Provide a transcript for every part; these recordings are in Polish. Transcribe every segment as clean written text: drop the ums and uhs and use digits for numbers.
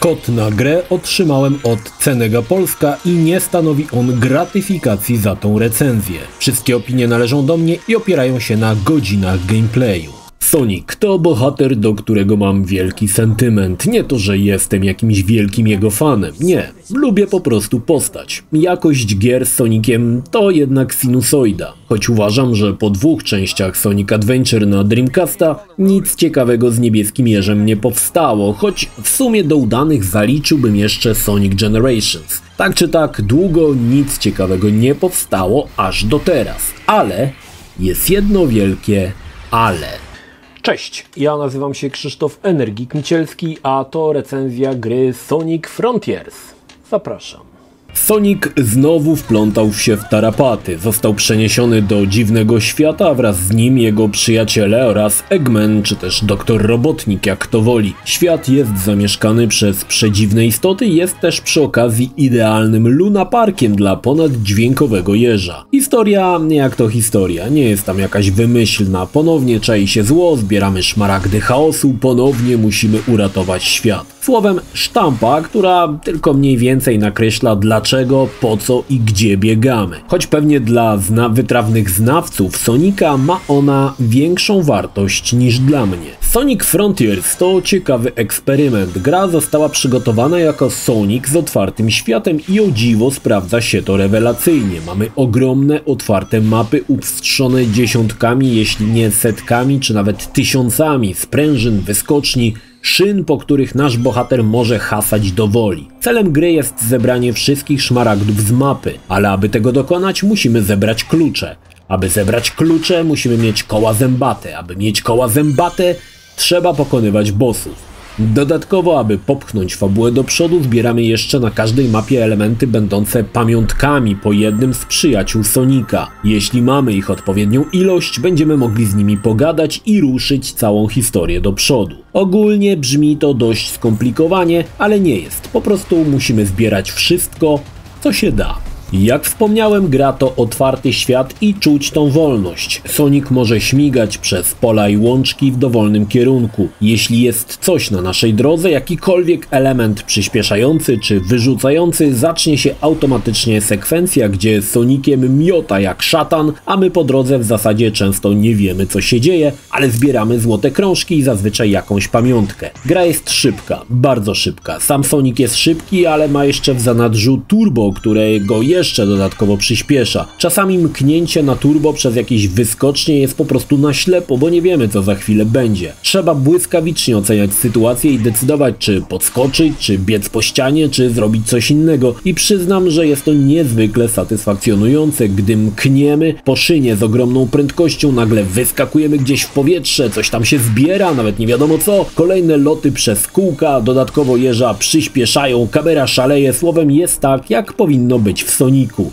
Kod na grę otrzymałem od Cenega Polska i nie stanowi on gratyfikacji za tą recenzję. Wszystkie opinie należą do mnie i opierają się na godzinach gameplayu. Sonic to bohater, do którego mam wielki sentyment. Nie to, że jestem jakimś wielkim jego fanem, nie. Lubię po prostu postać. Jakość gier z Soniciem to jednak sinusoida. Choć uważam, że po dwóch częściach Sonic Adventure na Dreamcasta nic ciekawego z niebieskim jeżem nie powstało, choć w sumie do udanych zaliczyłbym jeszcze Sonic Generations. Tak czy tak, długo nic ciekawego nie powstało aż do teraz. Ale jest jedno wielkie ale. Cześć, ja nazywam się Krzysztof Energik-Micielski, a to recenzja gry Sonic Frontiers. Zapraszam. Sonic znowu wplątał się w tarapaty. Został przeniesiony do dziwnego świata, a wraz z nim jego przyjaciele oraz Eggman, czy też doktor Robotnik, jak kto woli. Świat jest zamieszkany przez przedziwne istoty i jest też przy okazji idealnym lunaparkiem dla ponaddźwiękowego jeża. Historia jak to historia, nie jest tam jakaś wymyślna. Ponownie czai się zło, zbieramy szmaragdy chaosu, ponownie musimy uratować świat. Słowem sztampa, która tylko mniej więcej nakreśla dlaczego, po co i gdzie biegamy. Choć pewnie dla wytrawnych znawców Sonika ma ona większą wartość niż dla mnie. Sonic Frontiers to ciekawy eksperyment. Gra została przygotowana jako Sonic z otwartym światem i o dziwo sprawdza się to rewelacyjnie. Mamy ogromne otwarte mapy upstrzone dziesiątkami, jeśli nie setkami, czy nawet tysiącami sprężyn, wyskoczni, szyn, po których nasz bohater może hasać do woli. Celem gry jest zebranie wszystkich szmaragdów z mapy, ale aby tego dokonać, musimy zebrać klucze. Aby zebrać klucze, musimy mieć koła zębate. Aby mieć koła zębate, trzeba pokonywać bossów. Dodatkowo, aby popchnąć fabułę do przodu, zbieramy jeszcze na każdej mapie elementy będące pamiątkami po jednym z przyjaciół Sonika. Jeśli mamy ich odpowiednią ilość, będziemy mogli z nimi pogadać i ruszyć całą historię do przodu. Ogólnie brzmi to dość skomplikowanie, ale nie jest. Po prostu musimy zbierać wszystko, co się da. Jak wspomniałem, gra to otwarty świat i czuć tą wolność. Sonic może śmigać przez pola i łączki w dowolnym kierunku. Jeśli jest coś na naszej drodze, jakikolwiek element przyspieszający czy wyrzucający, zacznie się automatycznie sekwencja, gdzie Soniciem miota jak szatan, a my po drodze w zasadzie często nie wiemy co się dzieje, ale zbieramy złote krążki i zazwyczaj jakąś pamiątkę. Gra jest szybka, bardzo szybka. Sam Sonic jest szybki, ale ma jeszcze w zanadrzu turbo, które go jeszcze dodatkowo przyspiesza. Czasami mknięcie na turbo przez jakieś wyskocznie jest po prostu na ślepo, bo nie wiemy co za chwilę będzie. Trzeba błyskawicznie oceniać sytuację i decydować, czy podskoczyć, czy biec po ścianie, czy zrobić coś innego. I przyznam, że jest to niezwykle satysfakcjonujące, gdy mkniemy po szynie z ogromną prędkością, nagle wyskakujemy gdzieś w powietrze, coś tam się zbiera, nawet nie wiadomo co. Kolejne loty przez kółka, dodatkowo jeża przyspieszają, kamera szaleje, słowem jest tak, jak powinno być w Soniku.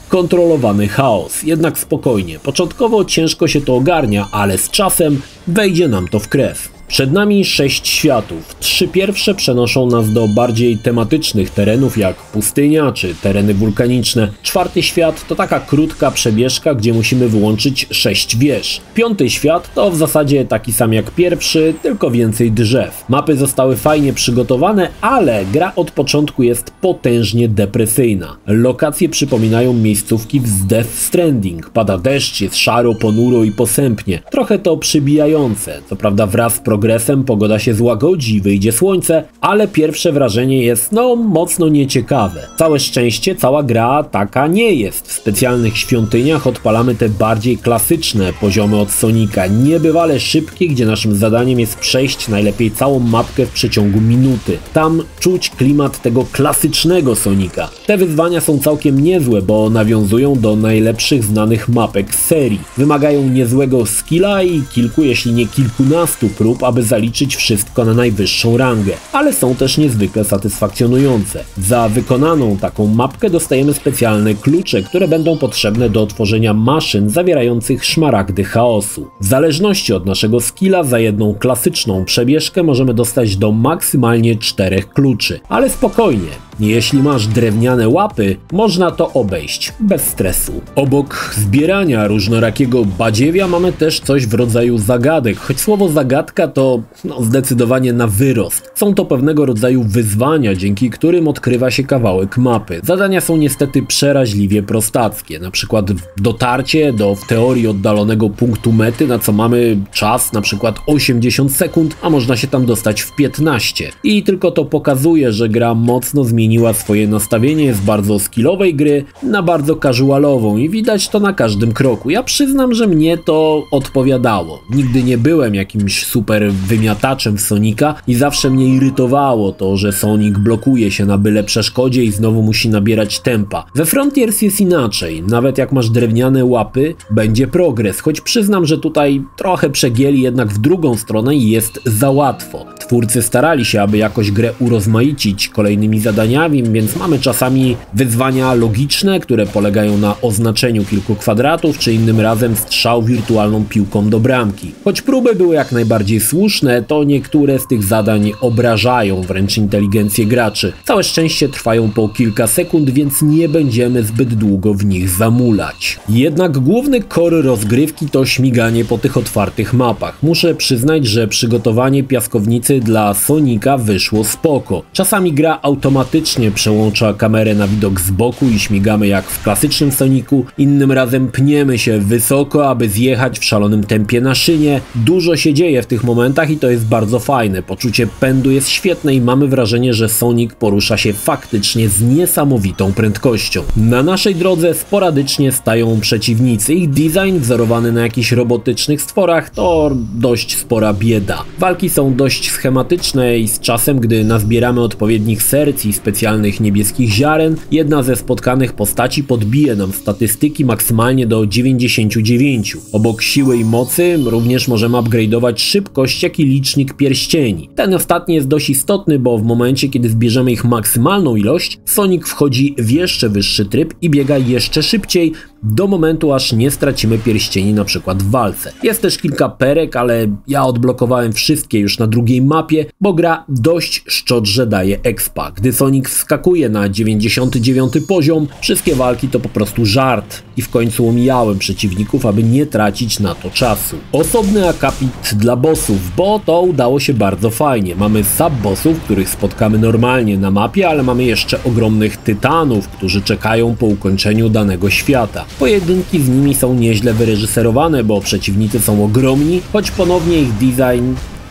Kontrolowany chaos, jednak spokojnie. Początkowo ciężko się to ogarnia, ale z czasem wejdzie nam to w krew. Przed nami 6 światów. 3 pierwsze przenoszą nas do bardziej tematycznych terenów jak pustynia czy tereny wulkaniczne. 4 świat to taka krótka przebieżka, gdzie musimy wyłączyć 6 wież. 5 świat to w zasadzie taki sam jak pierwszy, tylko więcej drzew. Mapy zostały fajnie przygotowane, ale gra od początku jest potężnie depresyjna. Lokacje przypominają miejscówki z Death Stranding. Pada deszcz, jest szaro, ponuro i posępnie. Trochę to przybijające. Co prawda wraz z progresem pogoda się złagodzi, wyjdzie słońce, ale pierwsze wrażenie jest mocno nieciekawe. Całe szczęście cała gra taka nie jest. W specjalnych świątyniach odpalamy te bardziej klasyczne poziomy od Sonika, niebywale szybkie, gdzie naszym zadaniem jest przejść najlepiej całą mapkę w przeciągu minuty. Tam czuć klimat tego klasycznego Sonika. Te wyzwania są całkiem niezłe, bo nawiązują do najlepszych znanych mapek serii. Wymagają niezłego skilla i kilku, jeśli nie kilkunastu prób, aby zaliczyć wszystko na najwyższą rangę, ale są też niezwykle satysfakcjonujące. Za wykonaną taką mapkę dostajemy specjalne klucze, które będą potrzebne do otworzenia maszyn zawierających szmaragdy chaosu. W zależności od naszego skilla za jedną klasyczną przebieżkę możemy dostać do maksymalnie 4 kluczy, ale spokojnie. Jeśli masz drewniane łapy, można to obejść bez stresu. Obok zbierania różnorakiego badziewia mamy też coś w rodzaju zagadek, choć słowo zagadka to zdecydowanie na wyrost. Są to pewnego rodzaju wyzwania, dzięki którym odkrywa się kawałek mapy. Zadania są niestety przeraźliwie prostackie, na przykład dotarcie do w teorii oddalonego punktu mety, na co mamy czas na przykład 80 sekund, a można się tam dostać w 15. I tylko to pokazuje, że gra mocno zmieniła swoje nastawienie z bardzo skillowej gry na bardzo casualową i widać to na każdym kroku. Ja przyznam, że mnie to odpowiadało. Nigdy nie byłem jakimś super wymiataczem Sonika i zawsze mnie irytowało to, że Sonic blokuje się na byle przeszkodzie i znowu musi nabierać tempa. We Frontiers jest inaczej. Nawet jak masz drewniane łapy, będzie progres, choć przyznam, że tutaj trochę przegięli jednak w drugą stronę i jest za łatwo. Twórcy starali się, aby jakoś grę urozmaicić kolejnymi zadaniami, więc mamy czasami wyzwania logiczne, które polegają na oznaczeniu kilku kwadratów, czy innym razem strzał wirtualną piłką do bramki. Choć próby były jak najbardziej słuszne, to niektóre z tych zadań obrażają wręcz inteligencję graczy. Całe szczęście trwają po kilka sekund, więc nie będziemy zbyt długo w nich zamulać. Jednak główny core rozgrywki to śmiganie po tych otwartych mapach. Muszę przyznać, że przygotowanie piaskownicy dla Sonika wyszło spoko. Czasami gra automatycznie przełącza kamerę na widok z boku i śmigamy jak w klasycznym Soniku, innym razem pniemy się wysoko, aby zjechać w szalonym tempie na szynie. Dużo się dzieje w tych momentach i to jest bardzo fajne. Poczucie pędu jest świetne i mamy wrażenie, że Sonic porusza się faktycznie z niesamowitą prędkością. Na naszej drodze sporadycznie stają przeciwnicy. Ich design wzorowany na jakichś robotycznych stworach to dość spora bieda. Walki są dość schematyczne i z czasem, gdy nazbieramy odpowiednich serc i specjalnych niebieskich ziaren, jedna ze spotkanych postaci podbije nam statystyki maksymalnie do 99. Obok siły i mocy również możemy upgrade'ować szybkość, jak i licznik pierścieni. Ten ostatni jest dość istotny, bo w momencie, kiedy zbierzemy ich maksymalną ilość, Sonic wchodzi w jeszcze wyższy tryb i biega jeszcze szybciej, do momentu, aż nie stracimy pierścieni na przykład w walce. Jest też kilka perek, ale ja odblokowałem wszystkie już na drugiej mapie, bo gra dość szczodrze daje expa. Gdy Sonic wskakuje na 99 poziom, wszystkie walki to po prostu żart i w końcu omijałem przeciwników, aby nie tracić na to czasu. Osobny akapit dla bossów, bo to udało się bardzo fajnie. Mamy sub-bossów, których spotkamy normalnie na mapie, ale mamy jeszcze ogromnych tytanów, którzy czekają po ukończeniu danego świata. Pojedynki z nimi są nieźle wyreżyserowane, bo przeciwnicy są ogromni, choć ponownie ich design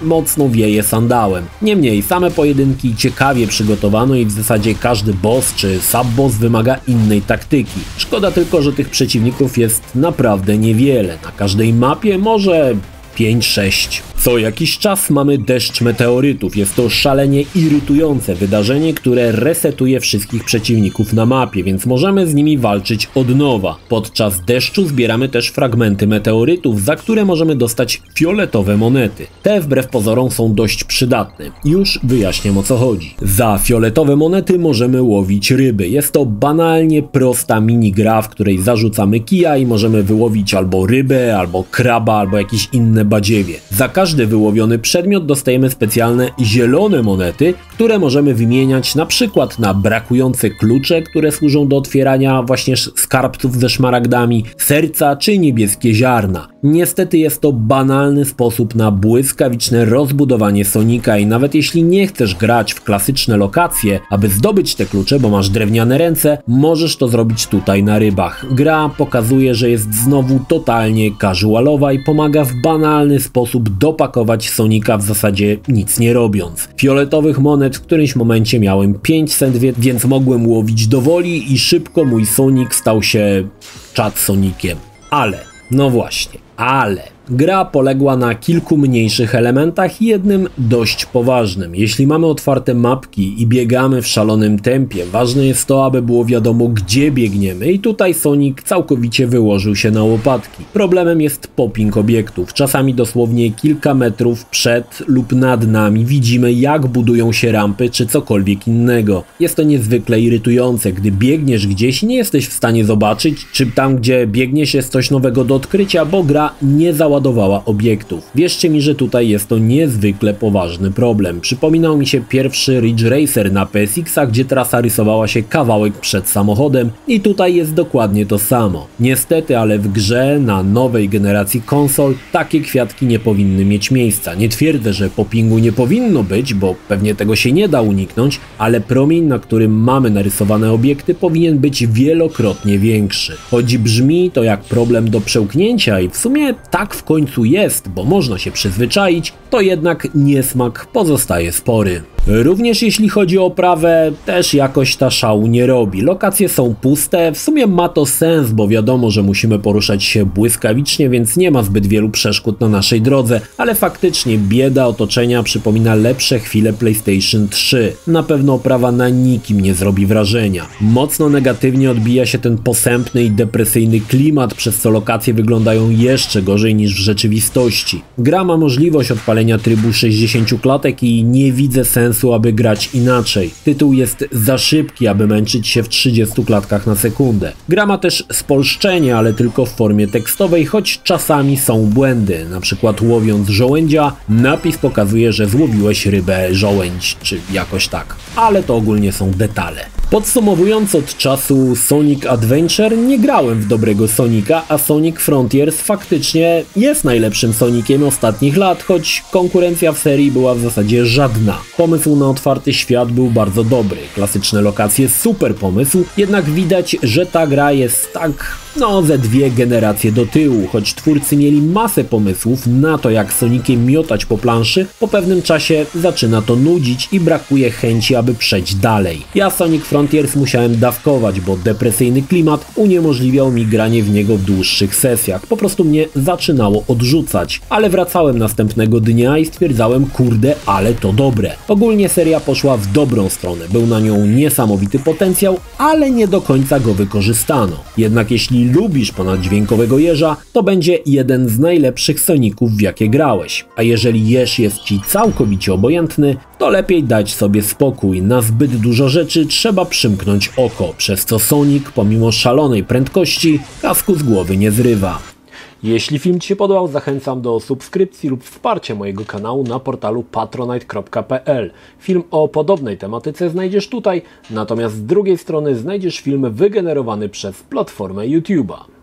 mocno wieje sandałem. Niemniej same pojedynki ciekawie przygotowano i w zasadzie każdy boss czy sub-boss wymaga innej taktyki. Szkoda tylko, że tych przeciwników jest naprawdę niewiele. Na każdej mapie może 5-6. Co jakiś czas mamy deszcz meteorytów. Jest to szalenie irytujące wydarzenie, które resetuje wszystkich przeciwników na mapie, więc możemy z nimi walczyć od nowa. Podczas deszczu zbieramy też fragmenty meteorytów, za które możemy dostać fioletowe monety. Te wbrew pozorom są dość przydatne. Już wyjaśniam, o co chodzi. Za fioletowe monety możemy łowić ryby. Jest to banalnie prosta minigra, w której zarzucamy kija i możemy wyłowić albo rybę, albo kraba, albo jakieś inne badziewie. Za każdy wyłowiony przedmiot dostajemy specjalne zielone monety, które możemy wymieniać na przykład na brakujące klucze, które służą do otwierania właśnie skarbców ze szmaragdami, serca czy niebieskie ziarna. Niestety jest to banalny sposób na błyskawiczne rozbudowanie Sonika i nawet jeśli nie chcesz grać w klasyczne lokacje, aby zdobyć te klucze, bo masz drewniane ręce, możesz to zrobić tutaj na rybach. Gra pokazuje, że jest znowu totalnie casualowa i pomaga w banalny sposób dopakować Sonika w zasadzie nic nie robiąc. Fioletowych monet w którymś momencie miałem 500, więc mogłem łowić do woli i szybko mój Sonic stał się czad Sonikiem. Ale, no właśnie, ale... Gra poległa na kilku mniejszych elementach, jednym dość poważnym. Jeśli mamy otwarte mapki i biegamy w szalonym tempie, ważne jest to, aby było wiadomo, gdzie biegniemy i tutaj Sonic całkowicie wyłożył się na łopatki. Problemem jest popping obiektów. Czasami dosłownie kilka metrów przed lub nad nami widzimy, jak budują się rampy czy cokolwiek innego. Jest to niezwykle irytujące, gdy biegniesz gdzieś i nie jesteś w stanie zobaczyć, czy tam, gdzie biegniesz, jest coś nowego do odkrycia, bo gra nie załatwia naładowała obiektów. Wierzcie mi, że tutaj jest to niezwykle poważny problem. Przypominał mi się pierwszy Ridge Racer na PSX-a, gdzie trasa rysowała się kawałek przed samochodem i tutaj jest dokładnie to samo. Niestety, ale w grze na nowej generacji konsol takie kwiatki nie powinny mieć miejsca. Nie twierdzę, że poppingu nie powinno być, bo pewnie tego się nie da uniknąć, ale promień, na którym mamy narysowane obiekty, powinien być wielokrotnie większy. Choć brzmi to jak problem do przełknięcia i w sumie tak w końcu jest, bo można się przyzwyczaić, to jednak niesmak pozostaje spory. Również jeśli chodzi o oprawę, też jakoś ta szału nie robi. Lokacje są puste, w sumie ma to sens, bo wiadomo, że musimy poruszać się błyskawicznie, więc nie ma zbyt wielu przeszkód na naszej drodze, ale faktycznie bieda otoczenia przypomina lepsze chwile PlayStation 3. Na pewno oprawa na nikim nie zrobi wrażenia. Mocno negatywnie odbija się ten posępny i depresyjny klimat, przez co lokacje wyglądają jeszcze gorzej niż w rzeczywistości. Gra ma możliwość odpalenia trybu 60 klatek i nie widzę sensu, aby grać inaczej. Tytuł jest za szybki, aby męczyć się w 30 klatkach na sekundę. Gra ma też spolszczenie, ale tylko w formie tekstowej, choć czasami są błędy. Na przykład łowiąc żołędzia, napis pokazuje, że złowiłeś rybę żołędź, czy jakoś tak. Ale to ogólnie są detale. Podsumowując, od czasu Sonic Adventure nie grałem w dobrego Sonika, a Sonic Frontiers faktycznie jest najlepszym Soniciem ostatnich lat, choć konkurencja w serii była w zasadzie żadna. Pomysł na otwarty świat był bardzo dobry, klasyczne lokacje super pomysł, jednak widać, że ta gra jest tak, ze dwie generacje do tyłu. Choć twórcy mieli masę pomysłów na to, jak Soniciem miotać po planszy, po pewnym czasie zaczyna to nudzić i brakuje chęci, aby przejść dalej. Ja Sonic Frontiers musiałem dawkować, bo depresyjny klimat uniemożliwiał mi granie w niego w dłuższych sesjach. Po prostu mnie zaczynało odrzucać, ale wracałem następnego dnia i stwierdzałem, kurde, ale to dobre. Ogólnie seria poszła w dobrą stronę, był na nią niesamowity potencjał, ale nie do końca go wykorzystano. Jednak jeśli lubisz ponaddźwiękowego jeża, to będzie jeden z najlepszych Soniców, w jakie grałeś. A jeżeli jeż jest ci całkowicie obojętny, to lepiej dać sobie spokój. Na zbyt dużo rzeczy trzeba przymknąć oko, przez co Sonic, pomimo szalonej prędkości, kasku z głowy nie zrywa. Jeśli film Ci się podobał, zachęcam do subskrypcji lub wsparcia mojego kanału na portalu patronite.pl. Film o podobnej tematyce znajdziesz tutaj, natomiast z drugiej strony znajdziesz film wygenerowany przez platformę YouTube'a.